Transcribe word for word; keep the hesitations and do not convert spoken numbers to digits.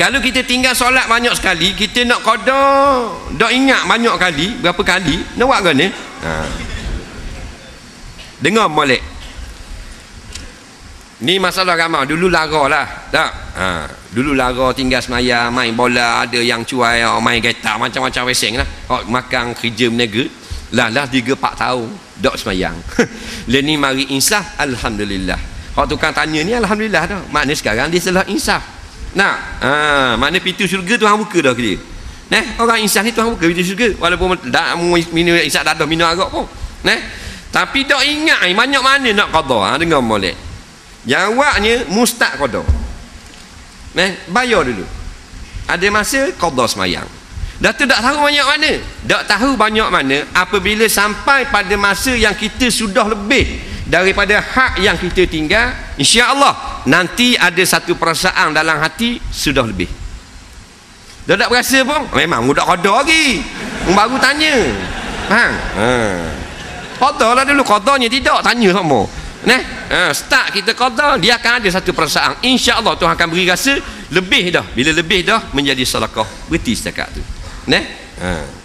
Kalau kita tinggal solat banyak sekali, kita nak qada dak ingat banyak kali, berapa kali nak buat kan ni? Ha. Dengar molek. Ni masalah ramai. Dulu laralah, tak? Ha, dulu lara tinggal semayang, main bola, ada yang cuai, main kereta, macam-macam wesenglah. Hok makan kerja menegak. Lah lah tiga empat tahun dak semayang. Le ni mari insaf, alhamdulillah. Hok tukang tanya ni alhamdulillah dah. Maknanya sekarang dia telah insaf. Nah, ha, makna pintu syurga Tuhan buka dah ke dia. Nah, orang insaf ni Tuhan buka pintu syurga walaupun dak minum insaf dah minum arak pun. Nah, tapi dak ingat ai banyak mana nak qada. Ha, dengar molek. Jawabnya mustaq qada. Nah, bayar dulu. Ada masa qada semayang. Dah tu dak tahu banyak mana. Dak tahu banyak mana apabila sampai pada masa yang kita sudah lebih daripada hak yang kita tinggal, insya-Allah nanti ada satu perasaan dalam hati sudah lebih. Dah tak berasa pun, memang mudah qada lagi. Baru tanya. Faham? Ha. Qadalah dulu, qadanya tidak tanya sama. Nah, ha, start kita qada, dia akan ada satu perasaan. Insya-Allah Tuhan akan beri rasa lebih dah. Bila lebih dah menjadi sedekah. Berhenti setakat tu. Nah. Ha.